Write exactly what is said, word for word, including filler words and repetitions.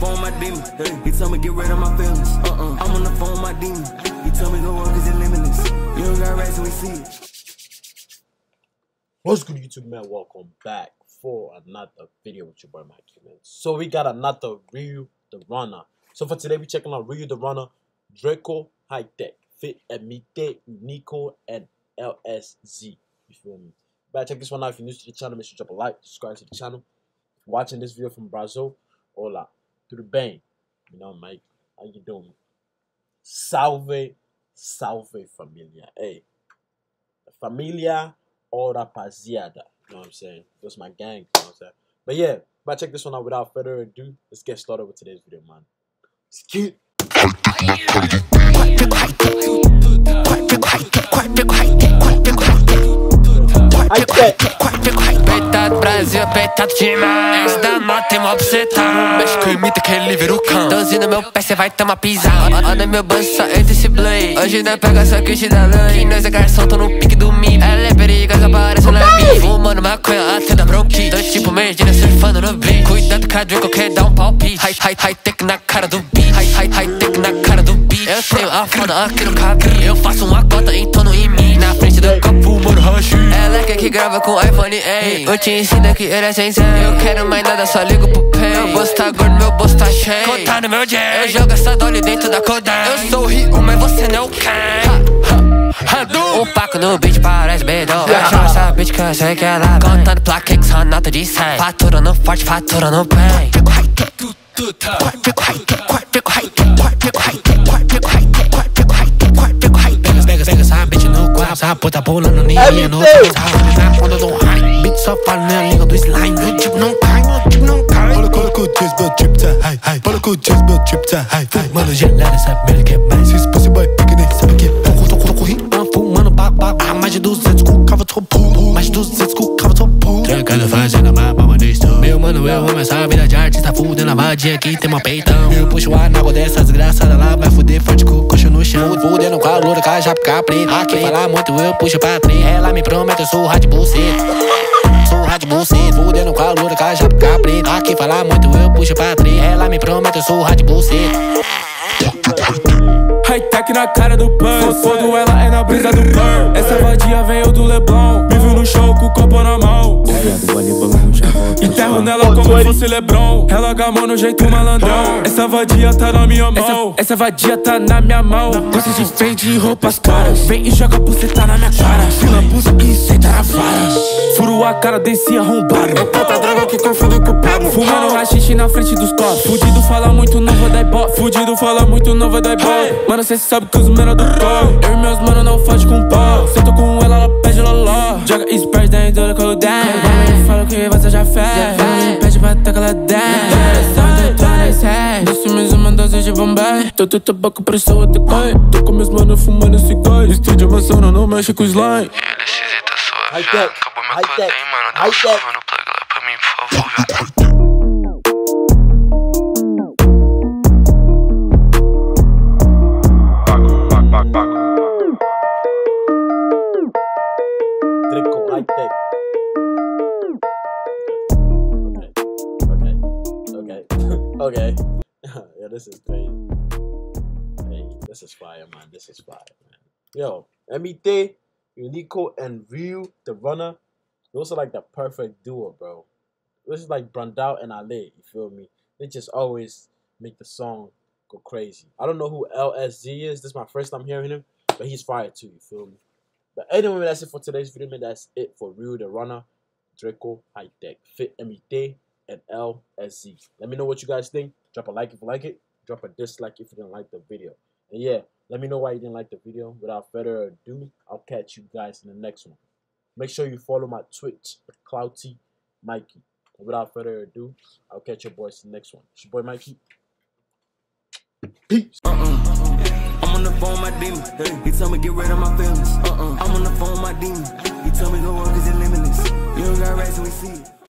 the phone my demon. He told me get rid of my feelings. Uh-uh. I'm on the phone my demon. He told me go work is limitless. You don't got rights, so we see it. What's good, YouTube man? Welcome back for another video with your boy Mikey, man. So we got another Ryu the Runner. So for today, we checking out Ryu the Runner, Draco Hi-Tec, Fit Emitê Único, and L S Z. You feel me? But check this one out. If you're new to the channel, make sure you drop a like, subscribe to the channel. If you're watching this video from Brazil, hola, tudo bem? You know, Mike, how you doing? Salve, salve familia. Hey, familia. All rapaziada, you know what I'm saying? That's my gang, you know what I'm saying? But yeah, but check this one out. Without further ado, let's get started with today's video, man. Let's get doze no meu pé, cê vai tomar pisada. Olha meu banho, só entra esse blade. Hoje não pega só Cristi da lã. Que nós é garçom, tô no pique do mim. Ela é perigosa, parece na mim. Fumando maconha até da bronquite. Dois tipo merdinha surfando no beat. Cuidado com a Draco, quer dar um palpite. Hi-Tec na cara do beat. Hi-Tec na cara do beat. Eu tenho a foda aqui no cabelo. Eu faço uma cota em torno em mim. Na frente do copo, mano, rush. Ela quer que grava com iPhone, ei. Eu te ensino que ele é sensei. Eu quero mais nada, só ligo pro pay. Meu bolso tá gordo, meu bolso tá cheio. Conta no meu jeito. Eu jogo essa dolly dentro da Kodai. Eu sou rico, mas você não cai. O Paco no beat parece bedol. Eu chamo essa bitch que eu sei que ela vem. Contando placa que só nota de cem. Faturando forte, faturando bem. Essa puta pulando nem minha nota. Na ponta do high, bitch só fala na língua do slime. Meu tipo não cai, meu tipo não cai. Coloca o jeans, meu tipo tá high. Coloca o jeans, meu tipo tá high. Fumando gelada, sabe ele que é mais. Se pussy boy pique nem sabe que é. Tô correndo, fumando babaco. Ah, mais de duzentos com o cava tô pulo. Mais de duzentos com o cava tô pulo. Trancado fazendo mapa, mano, estou. Meu mano, eu amo essa vida de artista. Fudendo a vadia que tem uma peitão. Eu puxo a água dessa desgraçada lá. Vai fuder forte com o coxo no chão. Fudendo com a loura, com a japica preta. Aqui falar muito, eu puxo pra trem. Ela me promete, eu sou o rádio buceta. Sou o rádio buceta. Fudendo com a loura, com a japica preta. Aqui falar muito, eu puxo pra trem. Ela me promete, eu sou o rádio buceta. Hi-Tec na cara do pão. Quando ela é na brisa do pão. Essa vadia veio do Leblon. Me viu no show com o copo na mão. Enterro nela como se fosse Lebron. Ela gamou no jeito malandrão. Essa vadia tá na minha mão. Essa, essa vadia tá na minha mão. Você se vende roupas caras. Vem e joga buceta na minha cara. Fila busa e senta na vara. Furo a cara, desci arrombado. É tanta droga que confundo com o pego. Fumando rachixe na frente dos copos. Fudido fala muito, não vou dar ibope. Fudido fala muito, não vou dar ibope. Mano, cê sabe que os menor do corre. Eu e meus mano não fode com pau. Sento com ela, ela pede loló. Joga Spurs dentro do cold down. Eu falo que você já fez. Me pede pra tacar lá dentro. Desço mesmo uma dose de Bombay. Tanto tabaco pra sua até cai. Tô com meus mano fumando cigarro. Estúdio amassando, não mexe com slime. Hi-Tec, acabou meu Hi-Tec, codem, mano. Dá um salve no plug lá pra mim, por favor, viu? Pago, pago, pago, pago. Draco Hi-Tec. Okay, okay, okay, okay. Yeah, this is crazy. Hey, this is fire, man. This is fire, man. Yo, Emitê Único and Ryu the Runner, those are like the perfect duo, bro. This is like Brandao and Ale, you feel me? They just always make the song go crazy. I don't know who L S Z is. This is my first time hearing him, but he's fire too, you feel me? But anyway, that's it for today's video, man. That's it for Ryu the Runner, Draco Hi-Tec, Fit Emitê, and L S Z. Let me know what you guys think. Drop a like if you like it. Drop a dislike if you didn't like the video. And yeah, let me know why you didn't like the video. Without further ado, I'll catch you guys in the next one. Make sure you follow my Twitch, Clouty Mikey. And without further ado, I'll catch your boys in the next one. It's your boy Mikey. Peace. Uh -uh. I'm on the phone, my demon. He told me get rid of my feelings. Uh -uh. I'm on the phone, my demon. He told me go work is limitless. You don't got rights, so we see it.